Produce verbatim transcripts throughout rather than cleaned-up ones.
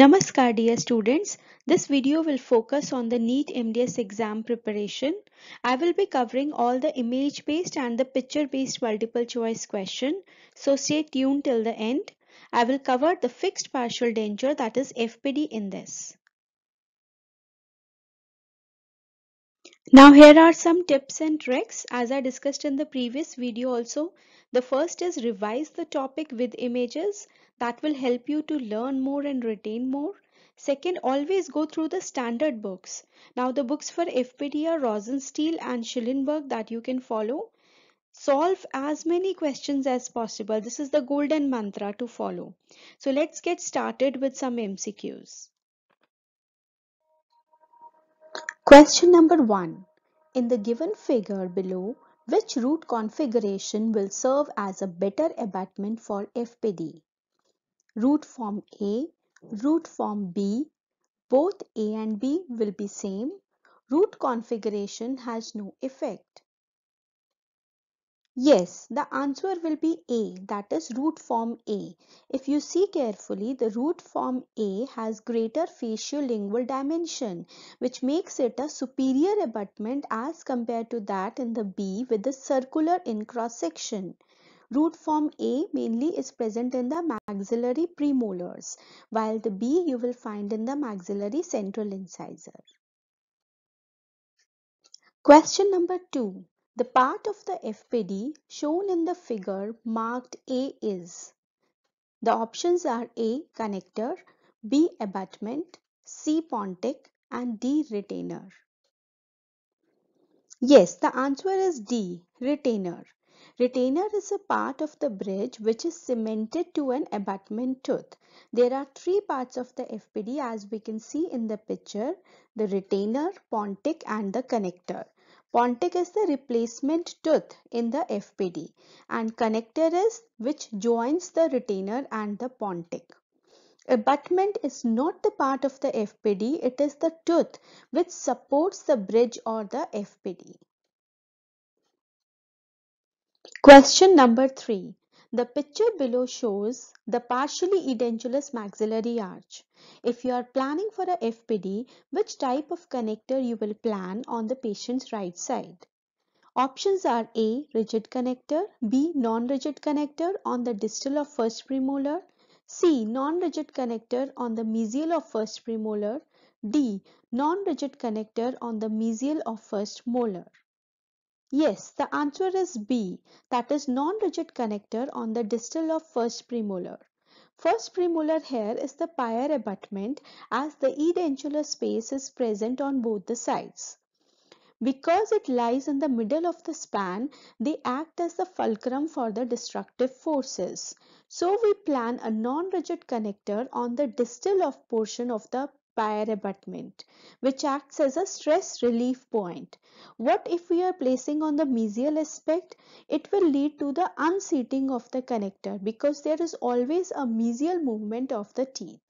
Namaskar dear students, this video will focus on the NEET M D S exam preparation. I will be covering all the image based and the picture based multiple choice question. So stay tuned till the end. I will cover the fixed partial danger, that is F P D, in this. Now here are some tips and tricks as I discussed in the previous video also. The first is revise the topic with images. That will help you to learn more and retain more. Second, always go through the standard books. Now the books for F P D are Rosensteel and Schillenberg that you can follow. Solve as many questions as possible. This is the golden mantra to follow. So let's get started with some M C Qs. Question number one. In the given figure below, which route configuration will serve as a better abatement for F P D? Route form A, route form B, both A and B will be same. Route configuration has no effect. Yes, the answer will be A, that is route form A. If you see carefully, the route form A has greater facial-lingual dimension, which makes it a superior abutment as compared to that in the B with the circular in cross-section. Root form A mainly is present in the maxillary premolars, while the B you will find in the maxillary central incisor. Question number two. The part of the F P D shown in the figure marked A is. The options are A, connector, B, abutment, C, pontic, and D, retainer. Yes, the answer is D, retainer. Retainer is a part of the bridge which is cemented to an abutment tooth. There are three parts of the F P D as we can see in the picture, the retainer, pontic and the connector. Pontic is the replacement tooth in the F P D and connector is which joins the retainer and the pontic. Abutment is not the part of the F P D, it is the tooth which supports the bridge or the F P D. Question number three. The picture below shows the partially edentulous maxillary arch. If you are planning for a F P D, which type of connector you will plan on the patient's right side? Options are A, rigid connector, B, non-rigid connector on the distal of first premolar, C, non-rigid connector on the mesial of first premolar, D, non-rigid connector on the mesial of first molar. Yes, the answer is B, that is non-rigid connector on the distal of first premolar. First premolar here is the prior abutment as the edentulous space is present on both the sides. Because it lies in the middle of the span, they act as the fulcrum for the destructive forces. So we plan a non-rigid connector on the distal of portion of the prior abutment, which acts as a stress relief point. What if we are placing on the mesial aspect? It will lead to the unseating of the connector because there is always a mesial movement of the teeth.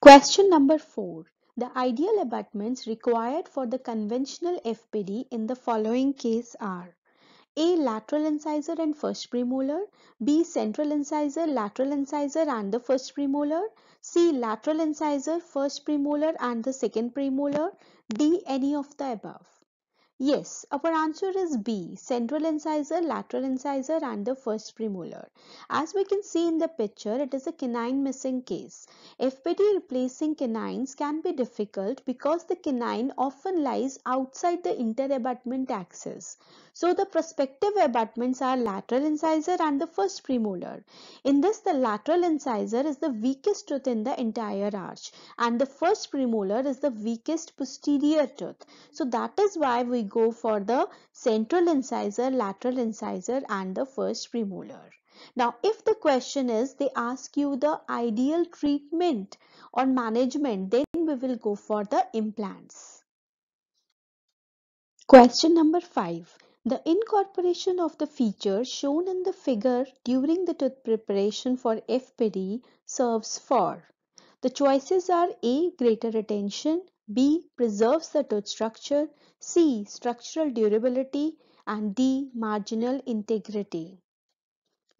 Question number four. The ideal abutments required for the conventional F P D in the following case are A, lateral incisor and first premolar, B, central incisor, lateral incisor and the first premolar, C, lateral incisor, first premolar and the second premolar, D, any of the above. Yes, our answer is B, central incisor, lateral incisor and the first premolar. As we can see in the picture, it is a canine missing case. F P D replacing canines can be difficult because the canine often lies outside the inter-abutment axis. So the prospective abutments are lateral incisor and the first premolar. In this, the lateral incisor is the weakest tooth in the entire arch and the first premolar is the weakest posterior tooth. So that is why we go for the central incisor, lateral incisor and the first premolar. Now, if the question is they ask you the ideal treatment or management, then we will go for the implants. Question number five. The incorporation of the feature shown in the figure during the tooth preparation for F P D serves for. The choices are A, greater retention, B, preserves the tooth structure, C, structural durability and D, marginal integrity.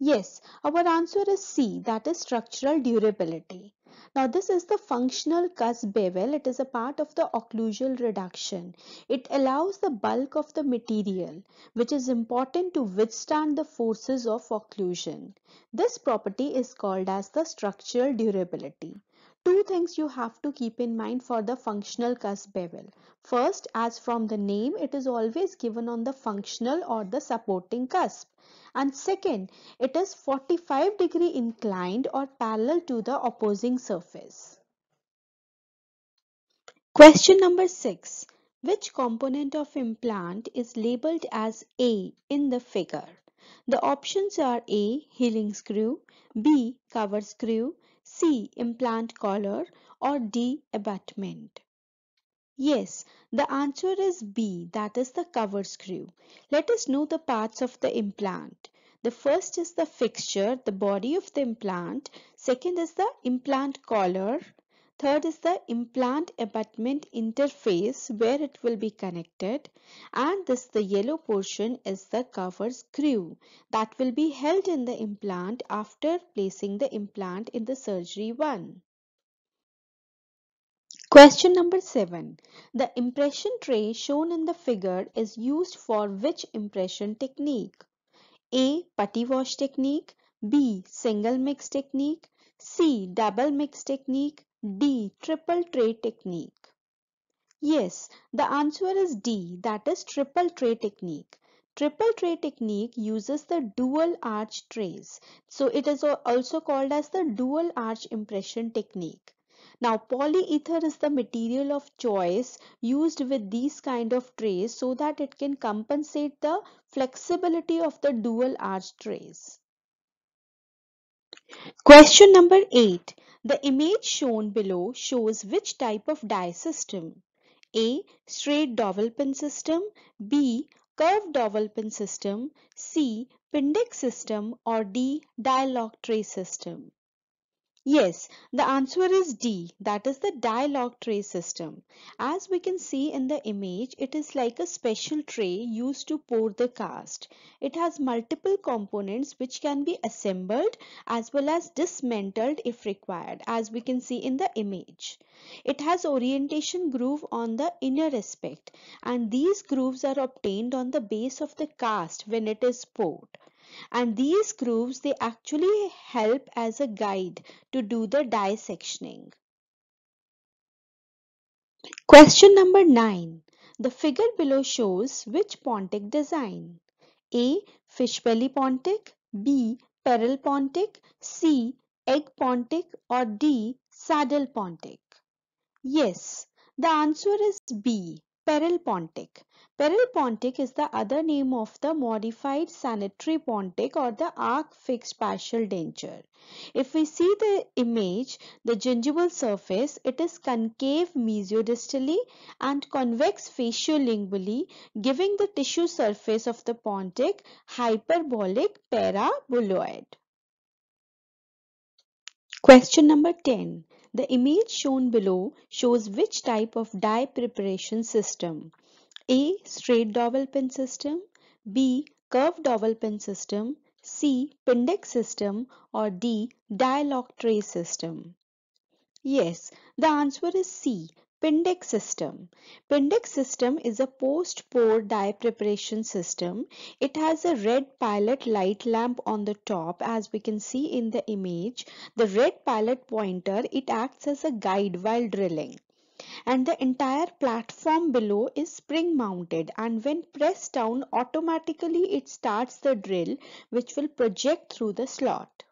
Yes, our answer is C, that is structural durability. Now this is the functional cusp bevel. It is a part of the occlusal reduction. It allows the bulk of the material, which is important to withstand the forces of occlusion. This property is called as the structural durability. Two things you have to keep in mind for the functional cusp bevel. First, as from the name, it is always given on the functional or the supporting cusp. And second, it is forty-five degree inclined or parallel to the opposing surface. Question number six. Which component of implant is labeled as A in the figure? The options are A, healing screw, B, cover screw, C, implant collar, or D, abutment. Yes, the answer is B, that is the cover screw. Let us know the parts of the implant. The first is the fixture, the body of the implant. Second is the implant collar. Third is the implant abutment interface where it will be connected. And this, the yellow portion, is the cover screw that will be held in the implant after placing the implant in the surgery one. Question number seven. The impression tray shown in the figure is used for which impression technique? A. Putty wash technique. B. Single mix technique. C. Double mix technique. D. Triple tray technique. Yes, the answer is D, that is triple tray technique. Triple tray technique uses the dual arch trays. So it is also called as the dual arch impression technique. Now polyether is the material of choice used with these kind of trays so that it can compensate the flexibility of the dual arch trays. Question number eight. The image shown below shows which type of die system. A. Straight dowel pin system. B. Curved dowel pin system. C. Pindex system. Or D. Dialock tray system. Yes, the answer is D, that is the Dialock tray system. As we can see in the image, it is like a special tray used to pour the cast. It has multiple components which can be assembled as well as dismantled if required, as we can see in the image. It has orientation groove on the inner aspect, and these grooves are obtained on the base of the cast when it is poured. And these grooves, they actually help as a guide to do the die sectioning. Question number nine. The figure below shows which pontic design? A. Fish belly pontic. B. Peril pontic. C. Egg pontic. Or D. Saddle pontic. Yes, the answer is B, Peril pontic. Peril pontic is the other name of the modified sanitary pontic or the arc fixed partial denture. If we see the image, the gingival surface, it is concave mesiodistally and convex faciolingually, giving the tissue surface of the pontic hyperbolic parabuloid. Question number ten. The image shown below shows which type of die preparation system? A. Straight dowel pin system. B. Curved dowel pin system. C. Pindex system. Or D. Dialock tray system. Yes, the answer is C, Pindex system. Pindex system is a post-pour dye preparation system. It has a red pilot light lamp on the top, as we can see in the image. The red pilot pointer, it acts as a guide while drilling. And the entire platform below is spring mounted, and when pressed down, automatically it starts the drill, which will project through the slot.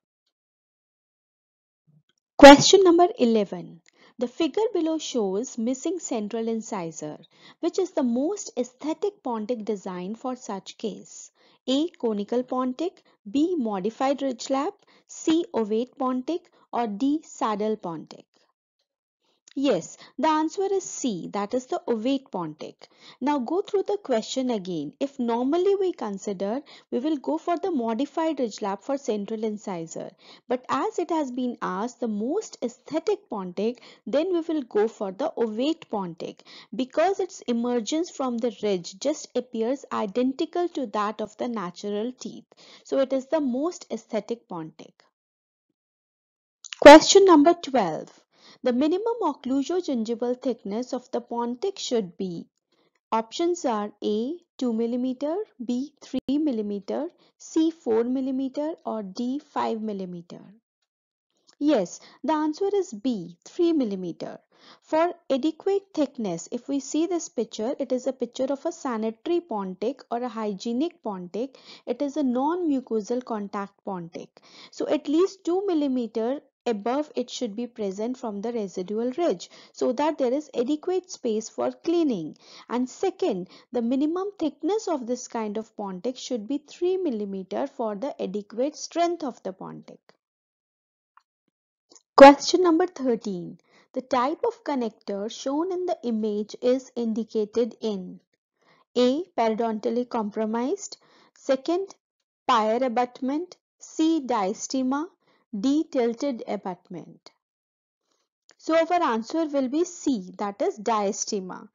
Question number eleven. The figure below shows missing central incisor, which is the most aesthetic pontic design for such case. A. Conical pontic. B. Modified ridge lap. C. Ovate pontic. Or D. Saddle pontic. Yes, the answer is C, that is the ovate pontic. Now go through the question again. If normally we consider, we will go for the modified ridgelap for central incisor. But as it has been asked, the most aesthetic pontic, then we will go for the ovate pontic because its emergence from the ridge just appears identical to that of the natural teeth. So it is the most aesthetic pontic. Question number twelve. The minimum occlusogingival thickness of the pontic should be. Options are A two millimeters, B three millimeters, C four millimeters or D five millimeters. Yes, the answer is B three millimeters. For adequate thickness, if we see this picture, it is a picture of a sanitary pontic or a hygienic pontic. It is a non-mucosal contact pontic. So at least two millimeters above it should be present from the residual ridge so that there is adequate space for cleaning. And second, the minimum thickness of this kind of pontic should be three millimeters for the adequate strength of the pontic. Question number thirteen. The type of connector shown in the image is indicated in A. Periodontally compromised, second Pier abutment, C. Diastema, D. Tilted abutment. So our answer will be C, that is diastema.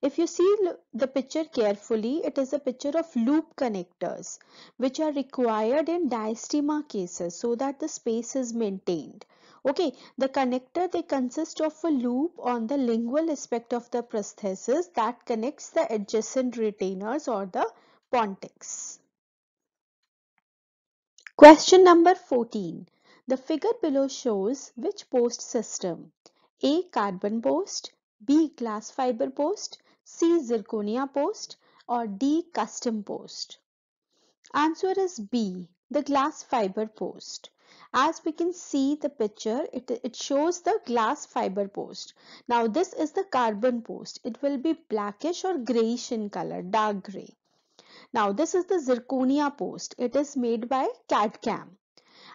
If you see the picture carefully, it is a picture of loop connectors which are required in diastema cases so that the space is maintained. Okay, the connector, they consist of a loop on the lingual aspect of the prosthesis that connects the adjacent retainers or the pontics. Question number fourteen. The figure below shows which post system. A. Carbon post, B. Glass fiber post, C. Zirconia post or D. Custom post. Answer is B, the glass fiber post. As we can see the picture, it, it shows the glass fiber post. Now this is the carbon post. It will be blackish or grayish in color, dark gray. Now this is the zirconia post. It is made by CADCAM.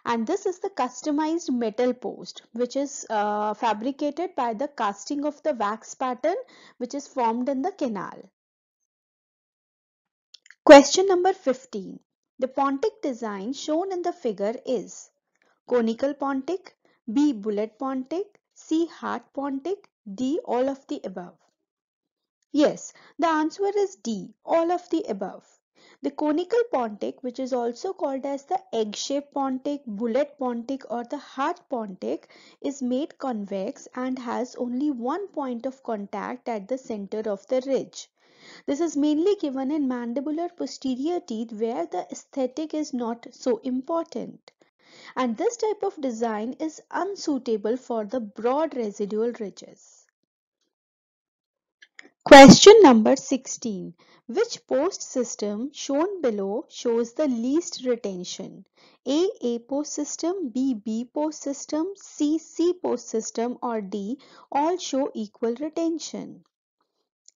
And this is the customized metal post which is uh, fabricated by the casting of the wax pattern which is formed in the canal. Question number fifteen. The pontic design shown in the figure is conical pontic, B. bullet pontic, C. heart pontic, D. all of the above. Yes, the answer is D, all of the above. The conical pontic, which is also called as the egg-shaped pontic, bullet pontic or the heart pontic, is made convex and has only one point of contact at the center of the ridge. This is mainly given in mandibular posterior teeth where the aesthetic is not so important. And this type of design is unsuitable for the broad residual ridges. Question number sixteen. Which post system shown below shows the least retention? A. A post system, B. B post system, C. C post system or D all show equal retention.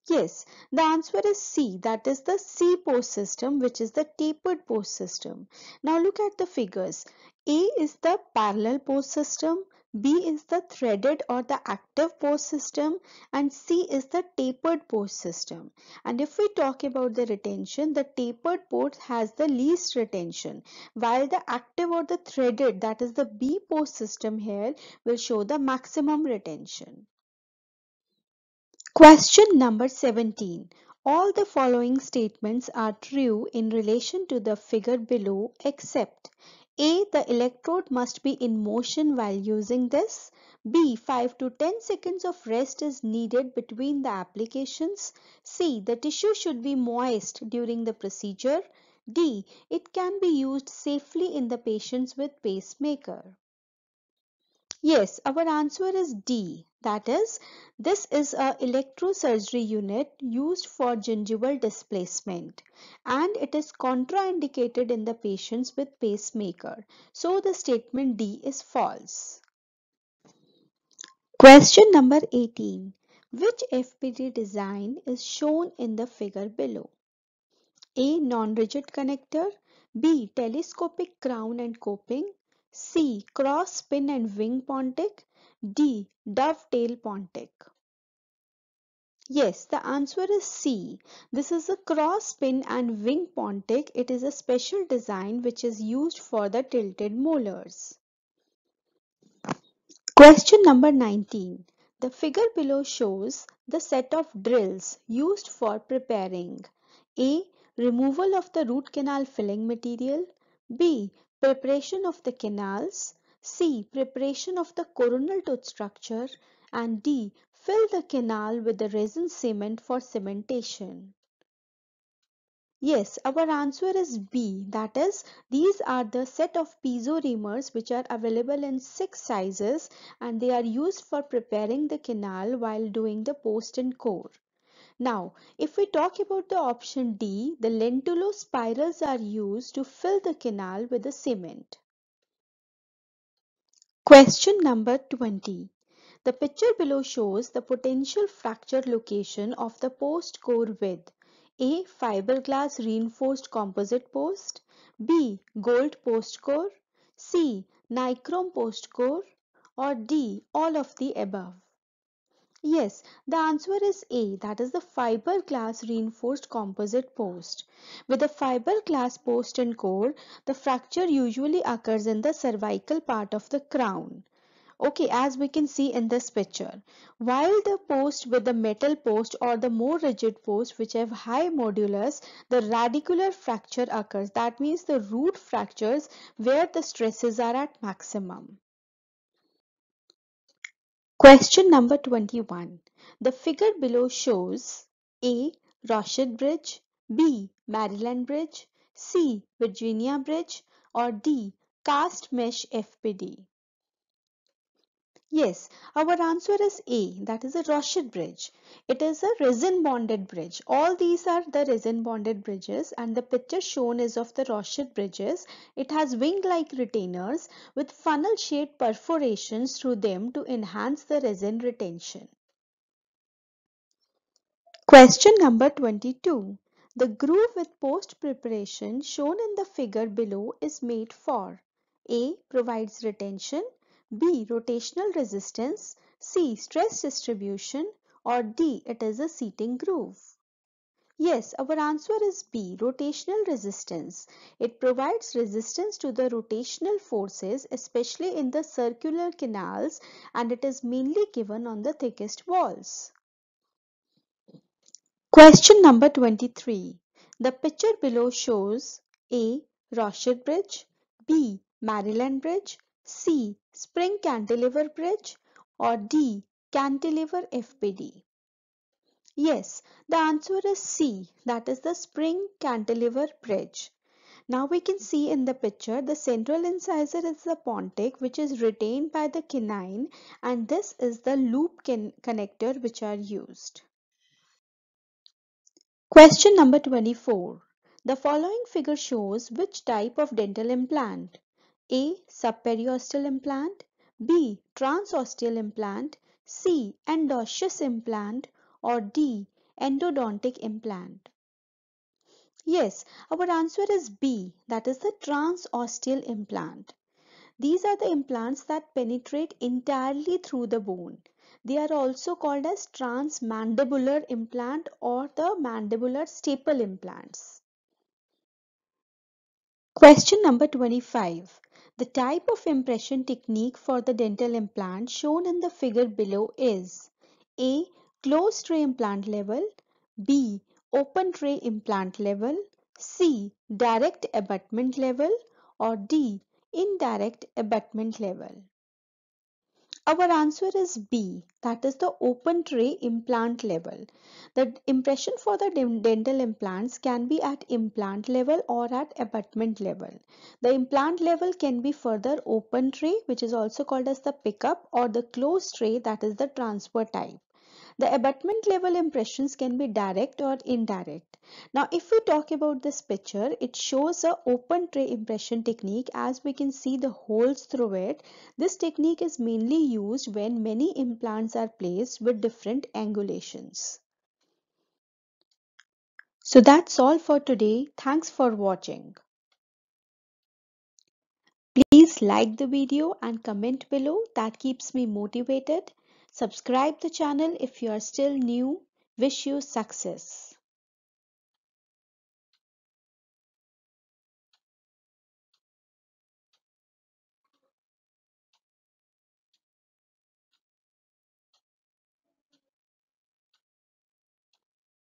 Yes, the answer is C, that is the C post system which is the tapered post system. Now look at the figures. A is the parallel post system, B is the threaded or the active post system and C is the tapered post system. And if we talk about the retention, the tapered post has the least retention while the active or the threaded, that is the B post system here, will show the maximum retention. Question number seventeen. All the following statements are true in relation to the figure below except A. The electrode must be in motion while using this. B. five to ten seconds of rest is needed between the applications. C. The tissue should be moist during the procedure. D. It can be used safely in the patients with pacemaker. Yes, our answer is D. That is, this is an electrosurgery unit used for gingival displacement and it is contraindicated in the patients with pacemaker. So the statement D is false. Question number eighteen. Which F P D design is shown in the figure below? A. Non-rigid connector, B. Telescopic crown and coping, C. Cross pin and wing pontic, D. Dovetail Pontic. Yes, the answer is C. This is a cross pin and wing pontic. It is a special design which is used for the tilted molars. Question number nineteen. The figure below shows the set of drills used for preparing A. Removal of the root canal filling material, B. Preparation of the canals, C. Preparation of the coronal tooth structure, and D. Fill the canal with the resin cement for cementation. Yes, our answer is B. That is, these are the set of piezo reamers which are available in six sizes and they are used for preparing the canal while doing the post and core. Now, if we talk about the option D, the lentulo spirals are used to fill the canal with the cement. Question number twenty. The picture below shows the potential fracture location of the post core with A. Fiberglass reinforced composite post, B. Gold post core, C. Nichrome post core, or D. All of the above. Yes, the answer is A, that is the fiberglass reinforced composite post. With the fiberglass post and core, the fracture usually occurs in the cervical part of the crown. Okay, as we can see in this picture, while the post with the metal post or the more rigid post which have high modulus, the radicular fracture occurs. That means the root fractures where the stresses are at maximum. Question number twenty-one. The figure below shows A. Rochette Bridge, B. Maryland Bridge, C. Virginia Bridge, or D. Cast Mesh F P D. Yes, our answer is A, that is a Rochette bridge. It is a resin bonded bridge. All these are the resin bonded bridges and the picture shown is of the Rochette bridges. It has wing-like retainers with funnel-shaped perforations through them to enhance the resin retention. Question number twenty-two. The groove with post preparation shown in the figure below is made for A. Provides retention, B. Rotational resistance, C. Stress distribution, or D. It is a seating groove. Yes, our answer is B. Rotational resistance. It provides resistance to the rotational forces, especially in the circular canals, and it is mainly given on the thickest walls. Question number twenty-three. The picture below shows A. Rochette Bridge, B. Maryland Bridge, C. Spring cantilever bridge, or D. Cantilever F P D. Yes, the answer is C, that is the spring cantilever bridge. Now we can see in the picture the central incisor is the pontic which is retained by the canine, and this is the loop connector which are used. Question number twenty-four. The following figure shows which type of dental implant. A. Subperiosteal implant, B. Transosteal implant, C. Endoosseous implant, or D. Endodontic implant. Yes, our answer is B, that is the transosteal implant. These are the implants that penetrate entirely through the bone. They are also called as transmandibular implant or the mandibular staple implants. Question number twenty-five. The type of impression technique for the dental implant shown in the figure below is A. Closed tray implant level, B. Open tray implant level, C. Direct abutment level, or D. Indirect abutment level. Our answer is B, that is the open tray implant level. The impression for the dental implants can be at implant level or at abutment level. The implant level can be further open tray, which is also called as the pickup, or the closed tray, that is the transfer type. The abutment level impressions can be direct or indirect. Now, if we talk about this picture, it shows a open tray impression technique as we can see the holes through it. This technique is mainly used when many implants are placed with different angulations. So that's all for today. Thanks for watching. Please like the video and comment below. That keeps me motivated. Subscribe the channel if you are still new. Wish you success.